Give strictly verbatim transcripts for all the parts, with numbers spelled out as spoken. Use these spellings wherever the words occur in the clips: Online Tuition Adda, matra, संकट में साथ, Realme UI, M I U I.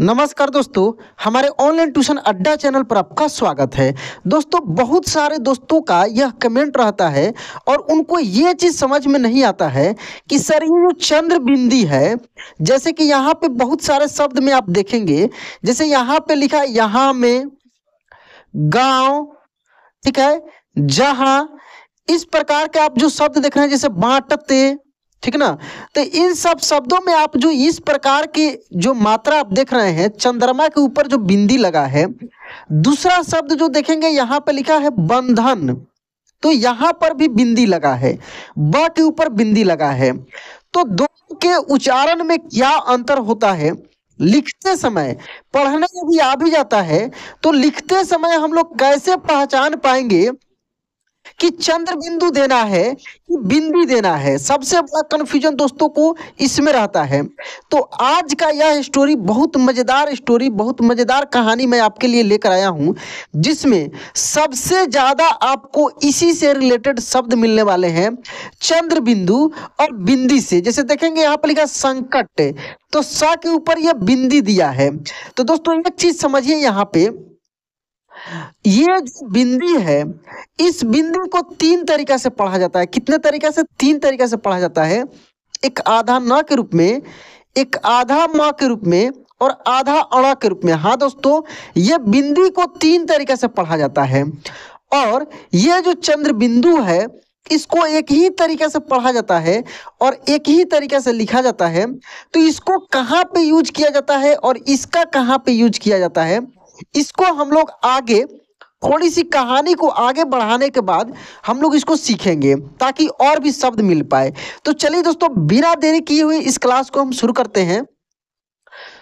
नमस्कार दोस्तों, हमारे ऑनलाइन ट्यूशन अड्डा चैनल पर आपका स्वागत है। दोस्तों, बहुत सारे दोस्तों का यह कमेंट रहता है और उनको ये चीज़ समझ में नहीं आता है कि सर ये चंद्र बिंदी है, जैसे कि यहाँ पे बहुत सारे शब्द में आप देखेंगे, जैसे यहाँ पे लिखा है यहाँ में गांव, ठीक है, जहाँ, इस प्रकार के आप जो शब्द देख रहे हैं जैसे बांटते, ठीक ना। तो इन सब शब्दों में आप जो इस प्रकार की जो मात्रा आप देख रहे हैं, चंद्रमा के ऊपर जो बिंदी लगा है। दूसरा शब्द जो देखेंगे यहाँ पे लिखा है बंधन, तो यहाँ पर भी बिंदी लगा है, ब के ऊपर बिंदी लगा है। तो दोनों के उच्चारण में क्या अंतर होता है? लिखते समय, पढ़ने में भी आ भी जाता है, तो लिखते समय हम लोग कैसे पहचान पाएंगे कि चंद्र बिंदु देना है कि बिंदी देना है? सबसे बड़ा कन्फ्यूजन दोस्तों को इसमें रहता है। तो आज का यह स्टोरी बहुत मज़ेदार स्टोरी, बहुत मज़ेदार कहानी मैं आपके लिए लेकर आया हूं, जिसमें सबसे ज़्यादा आपको इसी से रिलेटेड शब्द मिलने वाले हैं, चंद्र बिंदु और बिंदी से। जैसे देखेंगे यहाँ पर लिखा संकट, तो सा के ऊपर यह बिंदी दिया है। तो दोस्तों एक चीज़ समझिए, यहाँ पे ये जो बिंदी है, इस बिंदी को तीन तरीका से पढ़ा जाता है। कितने तरीका से? तीन तरीका से पढ़ा जाता है। एक आधा न के रूप में, एक आधा म के रूप में और आधा अणा के रूप में। हाँ दोस्तों, ये बिंदी को तीन तरीका से पढ़ा जाता है और ये जो चंद्र बिंदु है इसको एक ही तरीके से पढ़ा जाता है और एक ही तरीके से लिखा जाता है। तो इसको कहाँ पे यूज किया जाता है और इसका कहाँ पे यूज किया जाता है, इसको हम लोग आगे थोड़ी सी कहानी को आगे बढ़ाने के बाद हम लोग इसको सीखेंगे ताकि और भी शब्द मिल पाए। तो चलिए दोस्तों, बिना देरी किए हुए इस क्लास को हम शुरू करते हैं।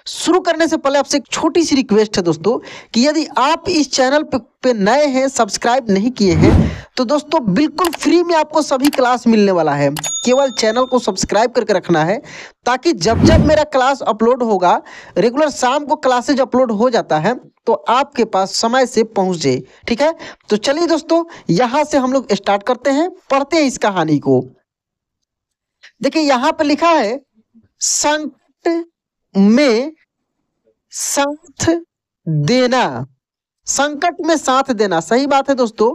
शुरू करने से पहले आपसे एक छोटी सी रिक्वेस्ट है दोस्तों कि यदि आप इस चैनल पे नए हैं, सब्सक्राइब नहीं किए हैं, तो दोस्तों बिल्कुल फ्री में आपको सभी क्लास मिलने वाला है। केवल चैनल को सब्सक्राइब करके रखना है ताकि जब जब मेरा क्लास अपलोड होगा, रेगुलर शाम को क्लासेज अपलोड हो जाता है, तो आपके पास समय से पहुंच जाए, ठीक है। तो चलिए दोस्तों, यहाँ से हम लोग स्टार्ट करते हैं, पढ़ते हैं इस कहानी को। देखिए यहाँ पर लिखा है संकट में साथ देना, संकट में साथ देना। सही बात है दोस्तों,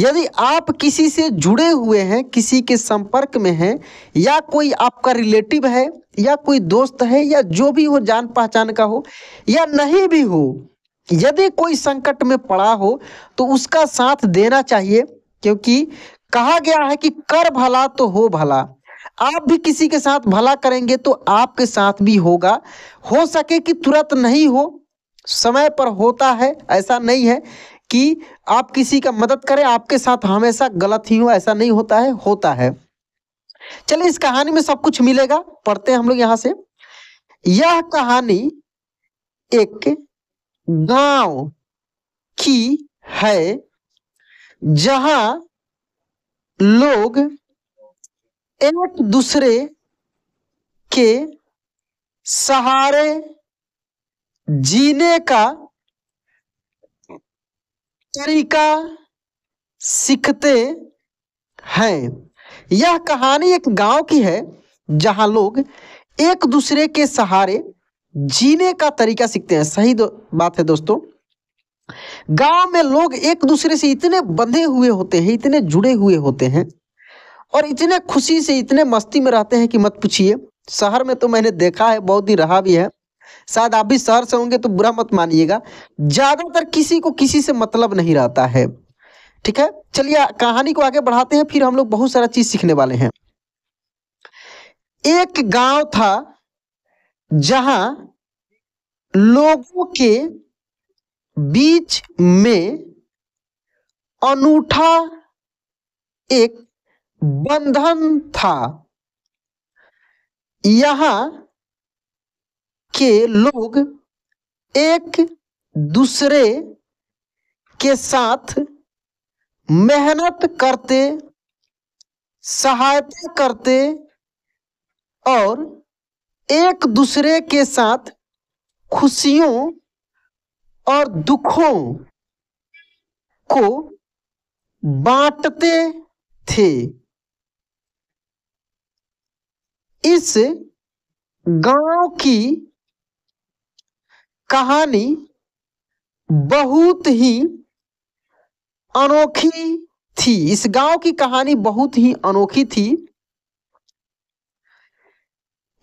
यदि आप किसी से जुड़े हुए हैं, किसी के संपर्क में हैं, या कोई आपका रिलेटिव है या कोई दोस्त है या जो भी हो, जान पहचान का हो या नहीं भी हो, यदि कोई संकट में पड़ा हो तो उसका साथ देना चाहिए, क्योंकि कहा गया है कि कर भला तो हो भला। आप भी किसी के साथ भला करेंगे तो आपके साथ भी होगा। हो सके कि तुरंत नहीं हो, समय पर होता है। ऐसा नहीं है कि आप किसी का मदद करें, आपके साथ हमेशा गलत ही हो, ऐसा नहीं होता है, होता है। चलिए इस कहानी में सब कुछ मिलेगा, पढ़ते हैं हम लोग यहाँ से। यह कहानी एक गांव की है जहां लोग एक दूसरे के सहारे जीने का तरीका सीखते हैं। यह कहानी एक गांव की है जहां लोग एक दूसरे के सहारे जीने का तरीका सीखते हैं। सही बात है दोस्तों, गांव में लोग एक दूसरे से इतने बंधे हुए होते हैं, इतने जुड़े हुए होते हैं और इतने खुशी से, इतने मस्ती में रहते हैं कि मत पूछिए। शहर में तो मैंने देखा है, बहुत दिन रहा भी है, शायद आप भी शहर से होंगे तो बुरा मत मानिएगा, ज्यादातर किसी को किसी से मतलब नहीं रहता है, ठीक है। चलिए कहानी को आगे बढ़ाते हैं, फिर हम लोग बहुत सारा चीज सीखने वाले हैं। एक गांव था जहां लोगों के बीच में अनूठा एक बंधन था। यहां के लोग एक दूसरे के साथ मेहनत करते, सहायता करते और एक दूसरे के साथ खुशियों और दुखों को बांटते थे। इस गांव की कहानी बहुत ही अनोखी थी। इस गांव की कहानी बहुत ही अनोखी थी।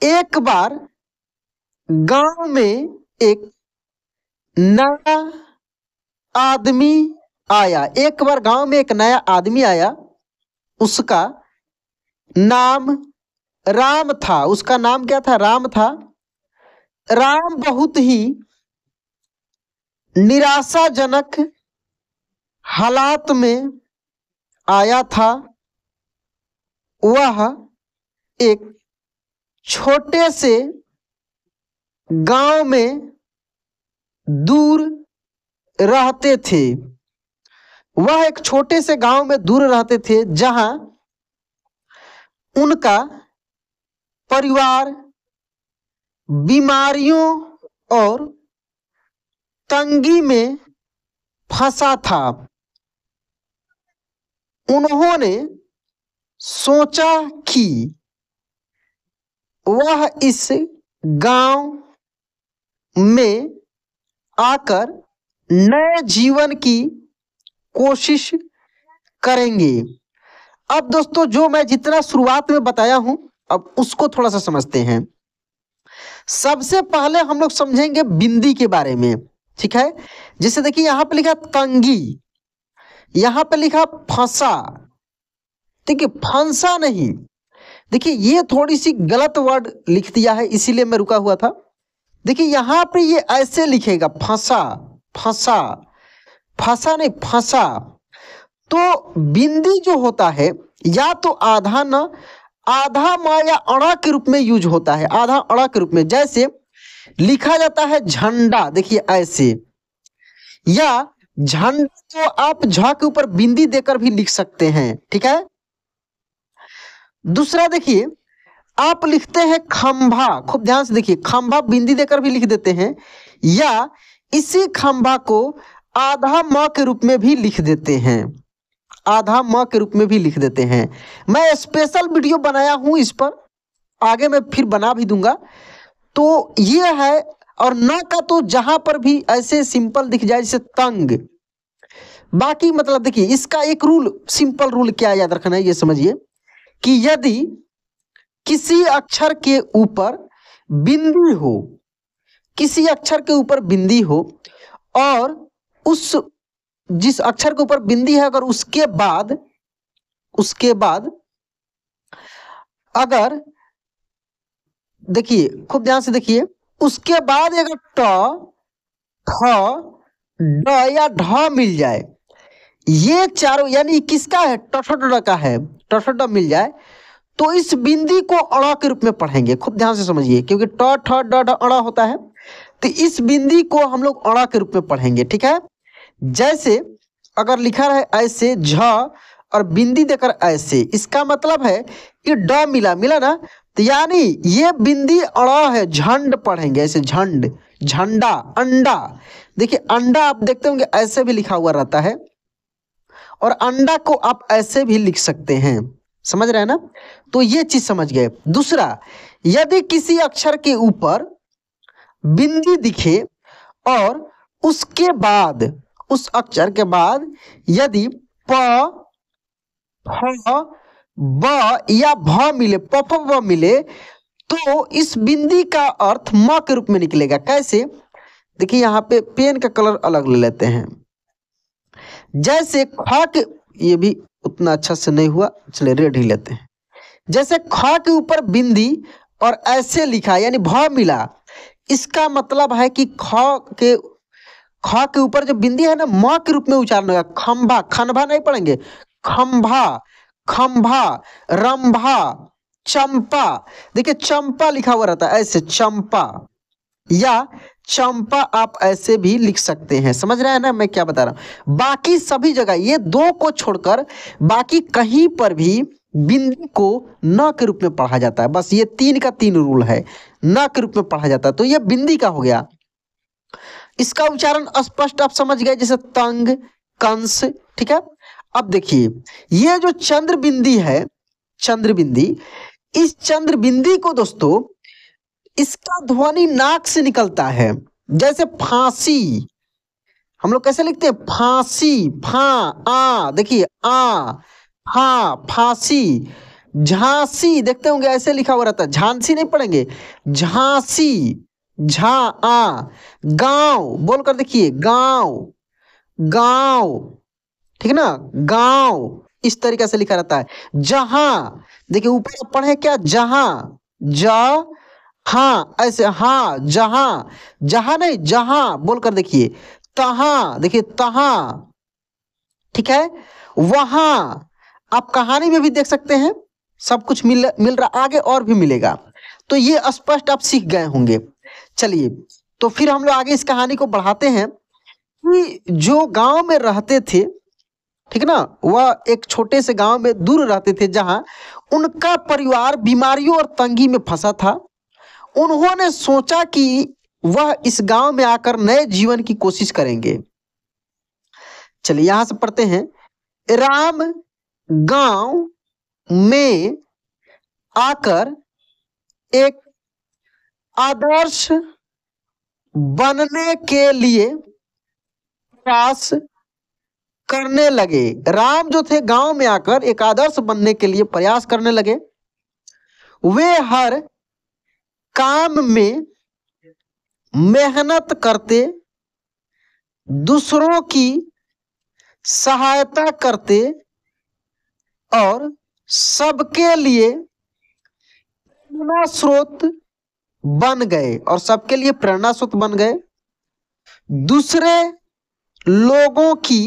एक बार गांव में एक नया आदमी आया। एक बार गांव में एक नया आदमी आया। उसका नाम राम था। उसका नाम क्या था? राम था। राम बहुत ही निराशाजनक हालात में आया था। वह एक छोटे से गांव में दूर रहते थे। वह एक छोटे से गांव में दूर रहते थे जहां उनका परिवार बीमारियों और तंगी में फंसा था। उन्होंने सोचा कि वह इस गांव में आकर नए जीवन की कोशिश करेंगे। अब दोस्तों जो मैं जितना शुरुआत में बताया हूं अब उसको थोड़ा सा समझते हैं। सबसे पहले हम लोग समझेंगे बिंदी के बारे में, ठीक है। जिसे देखिए यहाँ पे लिखा तंगी, यहाँ पे लिखा फंसा, ठीक है, फंसा नहीं। देखिए ये थोड़ी सी गलत वर्ड लिख दिया है इसीलिए मैं रुका हुआ था। देखिए यहाँ पे ये ऐसे लिखेगा फंसा, फंसा, फंसा नहीं फंसा। तो बिंदी जो होता है या तो आधा न आधा मा या अड़ा के रूप में यूज होता है। आधा अड़ा के रूप में जैसे लिखा जाता है झंडा, देखिए ऐसे, या झंडा तो आप झा के ऊपर बिंदी देकर भी लिख सकते हैं, ठीक है। दूसरा देखिए आप लिखते हैं खंभा, खूब ध्यान से देखिए, खंभा बिंदी देकर भी लिख देते हैं या इसी खंभा को आधा म के रूप में भी लिख देते हैं। आधा म के रूप में भी लिख देते हैं। मैं स्पेशल वीडियो बनाया हूं इस पर, आगे मैं फिर बना भी दूंगा। तो ये है। और न का तो जहां पर भी ऐसे सिंपल दिख जाए जैसे तंग। बाकी मतलब देखिए इसका एक रूल, सिंपल रूल क्या याद रखना है ये समझिए कि यदि किसी अक्षर के ऊपर बिंदी हो, किसी अक्षर के ऊपर बिंदी हो और उस जिस अक्षर के ऊपर बिंदी है अगर उसके बाद उसके बाद अगर देखिए खूब ध्यान से देखिए उसके बाद अगर ट, ठ, ड या ढ मिल जाए, ये चारों यानी किसका है? टठ ड का है। टठ ड मिल जाए तो इस बिंदी को अड़ा के रूप में पढ़ेंगे। खूब ध्यान से समझिए क्योंकि ट ठ ड ढ अड़ा होता है तो इस बिंदी को हम लोग अड़ा के रूप में पढ़ेंगे, ठीक है। जैसे अगर लिखा रहे ऐसे झ और बिंदी देकर ऐसे, इसका मतलब है कि ड मिला मिला ना, तो यानी ये बिंदी अड़ा है। झंड पढ़ेंगे ऐसे, झंड, झंडा, अंडा। देखिए अंडा आप देखते होंगे ऐसे भी लिखा हुआ रहता है और अंडा को आप ऐसे भी लिख सकते हैं, समझ रहे हैं ना। तो ये चीज समझ गए। दूसरा, यदि किसी अक्षर के ऊपर बिंदी दिखे और उसके बाद उस अक्षर के बाद यदि प, फ, ब या भ मिले, प फ ब मिले तो इस बिंदी का अर्थ म के रूप में निकलेगा। कैसे? देखिए यहाँ पे पेन का कलर अलग ले लेते हैं। जैसे ख के, ये भी उतना अच्छा से नहीं हुआ, चले रेड ही लेते हैं। जैसे ख के ऊपर बिंदी और ऐसे लिखा यानी भ मिला, इसका मतलब है कि ख के ख के ऊपर जो बिंदी है ना म के रूप में उच्चारण होगा। खंभा, खंभा नहीं पढ़ेंगे, खंभा, खंभा, रंभा, चंपा। देखिए चंपा लिखा हुआ रहता है ऐसे, चंपा या चंपा आप ऐसे भी लिख सकते हैं, समझ रहे हैं ना मैं क्या बता रहा हूं। बाकी सभी जगह ये दो को छोड़कर बाकी कहीं पर भी बिंदी को न के रूप में पढ़ा जाता है। बस ये तीन का तीन रूल है, न के रूप में पढ़ा जाता है। तो ये बिंदी का हो गया। इसका उच्चारण स्पष्ट आप समझ गए जैसे तंग, कंस, ठीक है। अब देखिए ये जो चंद्र बिंदी है, चंद्र बिंदी, इस चंद्र बिंदी को दोस्तों इसका ध्वनि नाक से निकलता है। जैसे फांसी, हम लोग कैसे लिखते हैं फांसी, फा आ, देखिए आ फा फांसी, झांसी देखते होंगे ऐसे लिखा हुआ रहता है, झांसी नहीं पढ़ेंगे, झांसी, झा आ, गांव बोलकर देखिए गांव, गांव ठीक है ना, गांव इस तरीके से लिखा रहता है। जहां देखिए ऊपर पढ़े क्या, जहां जा हा ऐसे हा, जहां जहां नहीं जहां बोलकर देखिए, तहां देखिए तहां ठीक है, वहां। आप कहानी में भी देख सकते हैं, सब कुछ मिल मिल रहा, आगे और भी मिलेगा। तो ये स्पष्ट आप सीख गए होंगे। चलिए तो फिर हम लोग आगे इस कहानी को बढ़ाते हैं कि जो गांव में रहते थे ठीक ना, वह एक छोटे से गांव में दूर रहते थे, जहां उनका परिवार बीमारियों और तंगी में फंसा था। उन्होंने सोचा कि वह इस गांव में आकर नए जीवन की कोशिश करेंगे। चलिए यहां से पढ़ते हैं। राम गांव में आकर एक आदर्श बनने के लिए प्रयास करने लगे। राम जो थे गांव में आकर एक आदर्श बनने के लिए प्रयास करने लगे। वे हर काम में मेहनत करते, दूसरों की सहायता करते और सबके लिए प्रेरणा स्रोत बन गए और सबके लिए प्रेरणा स्रोत बन गए। दूसरे लोगों की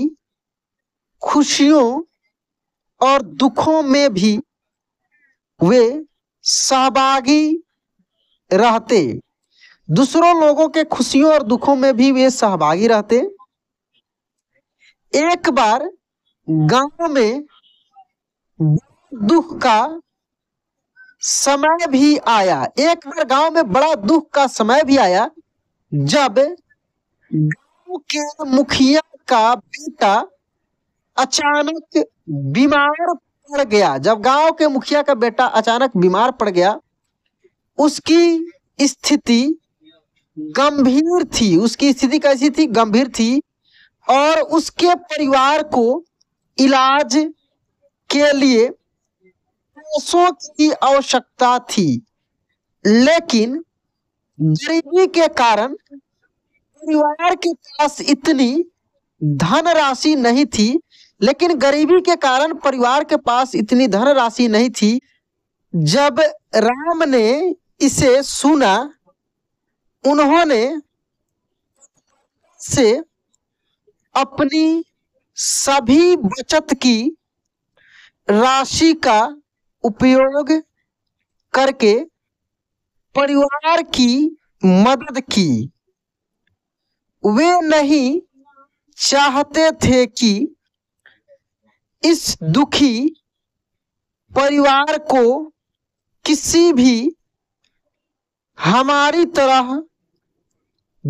खुशियों और दुखों में भी वे सहभागी रहते, दूसरों लोगों के खुशियों और दुखों में भी वे सहभागी रहते। एक बार गांव में दुख का समय भी आया, एक बार गांव में बड़ा दुख का समय भी आया, जब गांव के मुखिया का बेटा अचानक बीमार पड़ गया। जब गांव के मुखिया का बेटा अचानक बीमार पड़ गया, उसकी स्थिति गंभीर थी, उसकी स्थिति कैसी थी, गंभीर थी, और उसके परिवार को इलाज के लिए पैसों की आवश्यकता थी, लेकिन गरीबी के कारण परिवार के पास इतनी धनराशि नहीं थी, लेकिन गरीबी के कारण परिवार के पास इतनी धनराशि नहीं थी। जब राम ने इसे सुना, उन्होंने से अपनी सभी बचत की राशि का उपयोग करके परिवार की मदद की। वे नहीं चाहते थे कि इस दुखी परिवार को किसी भी हमारी तरह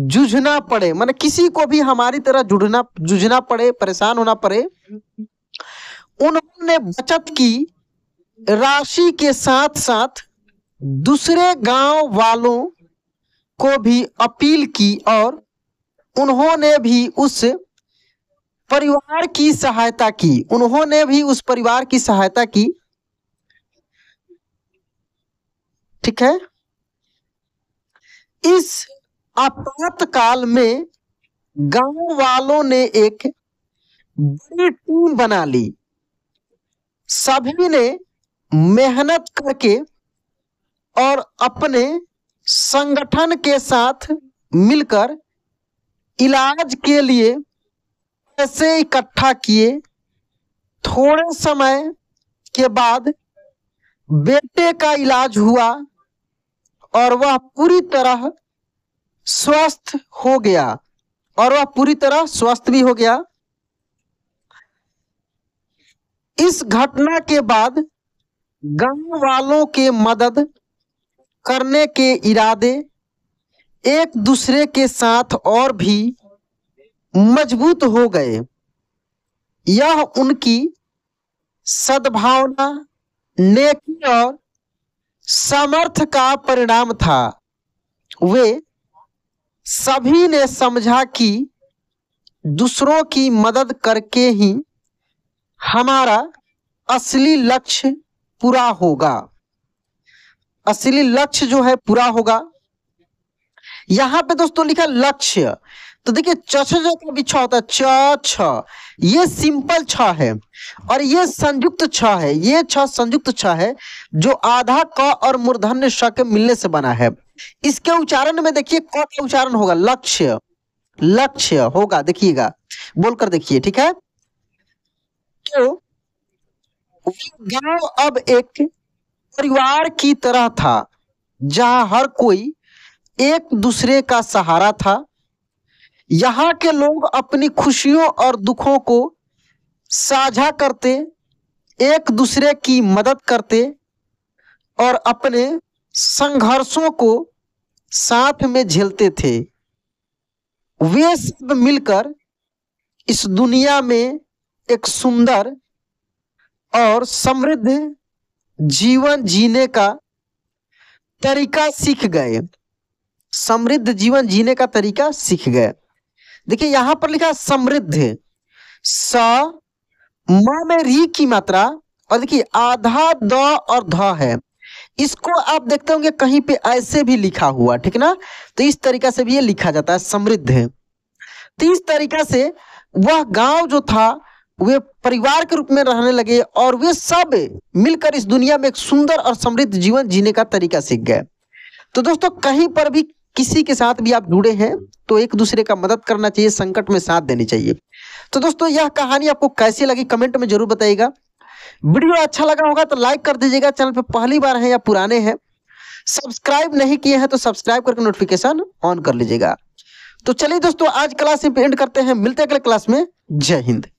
जूझना पड़े, माने किसी को भी हमारी तरह जूझना जूझना पड़े, परेशान होना पड़े। उन्होंने बचत की राशि के साथ साथ दूसरे गांव वालों को भी अपील की और उन्होंने भी उस परिवार की सहायता की, उन्होंने भी उस परिवार की सहायता की ठीक है। इस आपातकाल में गांव वालों ने एक बड़ी टीम बना ली, सभी ने मेहनत करके और अपने संगठन के साथ मिलकर इलाज के लिए पैसे इकट्ठा किए। थोड़े समय के बाद बेटे का इलाज हुआ और वह पूरी तरह स्वस्थ हो गया और वह पूरी तरह स्वस्थ भी हो गया। इस घटना के बाद गांव वालों के मदद करने के इरादे एक दूसरे के साथ और भी मजबूत हो गए। यह उनकी सद्भावना, नेकी और सामर्थ्य का परिणाम था। वे सभी ने समझा कि दूसरों की मदद करके ही हमारा असली लक्ष्य पूरा होगा, असली लक्ष्य जो है पूरा होगा। यहाँ पे दोस्तों लिखा लक्ष्य, तो देखिए छ जो का भी छ होता है, छ ये सिंपल छ है और ये संयुक्त छ है, ये छ संयुक्त छ है जो आधा क और मूर्धन्य श के मिलने से बना है। इसके उच्चारण में देखिए क का उच्चारण होगा लक्ष्य, लक्ष्य होगा, देखिएगा बोलकर देखिए, ठीक है। तो गांव अब एक परिवार की तरह था जहां हर कोई एक दूसरे का सहारा था। यहाँ के लोग अपनी खुशियों और दुखों को साझा करते, एक दूसरे की मदद करते और अपने संघर्षों को साथ में झेलते थे। वे सब मिलकर इस दुनिया में एक सुंदर और समृद्ध जीवन जीने का तरीका सीख गए, समृद्ध जीवन जीने का तरीका सीख गए। देखिए यहाँ पर लिखा समृद्ध, स म में री की मात्रा और देखिए आधा द और ध है, इसको आप देखते होंगे कहीं पे ऐसे भी लिखा हुआ, ठीक ना, तो इस तरीका से भी ये लिखा जाता है समृद्ध। तो इस तरीका से वह गांव जो था वे परिवार के रूप में रहने लगे और वे सब मिलकर इस दुनिया में एक सुंदर और समृद्ध जीवन जीने का तरीका सीख गए। तो दोस्तों कहीं पर भी किसी के साथ भी आप जुड़े हैं तो एक दूसरे का मदद करना चाहिए, संकट में साथ देनी चाहिए। तो दोस्तों यह कहानी आपको कैसी लगी कमेंट में जरूर बताइएगा। वीडियो अच्छा लगा होगा तो लाइक कर दीजिएगा। चैनल पर पहली बार है या पुराने हैं, सब्सक्राइब नहीं किए हैं तो सब्सक्राइब करके नोटिफिकेशन ऑन कर लीजिएगा। तो चलिए दोस्तों आज क्लास यहीं पे एंड करते हैं, मिलते हैं अगले क्लास में। जय हिंद।